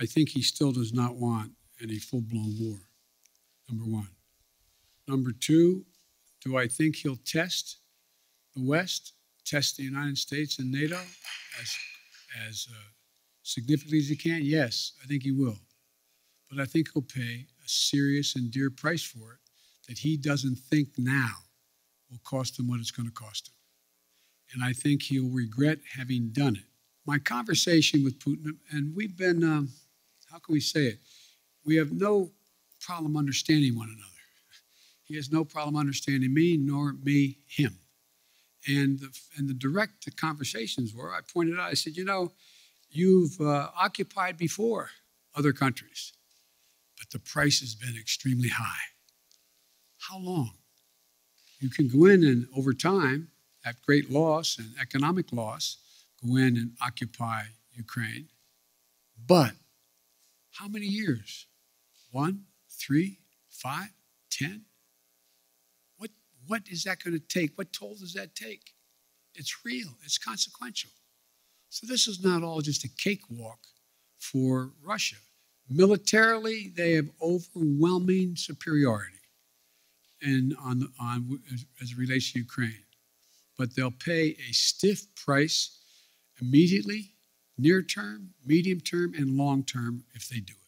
I think he still does not want any full-blown war, number one. Number two, do I think he'll test the West, test the United States and NATO as significantly as he can? Yes, I think he will. But I think he'll pay a serious and dear price for it that he doesn't think now will cost him what it's going to cost him. And I think he'll regret having done it. My conversation with Putin, and we've been, how can we say it? We have no problem understanding one another. He has no problem understanding me, nor me him. And the direct conversations were, I pointed out, I said, you know, you've occupied before other countries, but the price has been extremely high. How long? You can go in and over time, at great loss and economic loss, go in and occupy Ukraine. But how many years? 1, 3, 5, 10? What is that going to take? What toll does that take? It's real. It's consequential. So this is not all just a cakewalk for Russia. Militarily, they have overwhelming superiority and as it relates to Ukraine. But they'll pay a stiff price immediately, near term, medium term, and long term if they do it.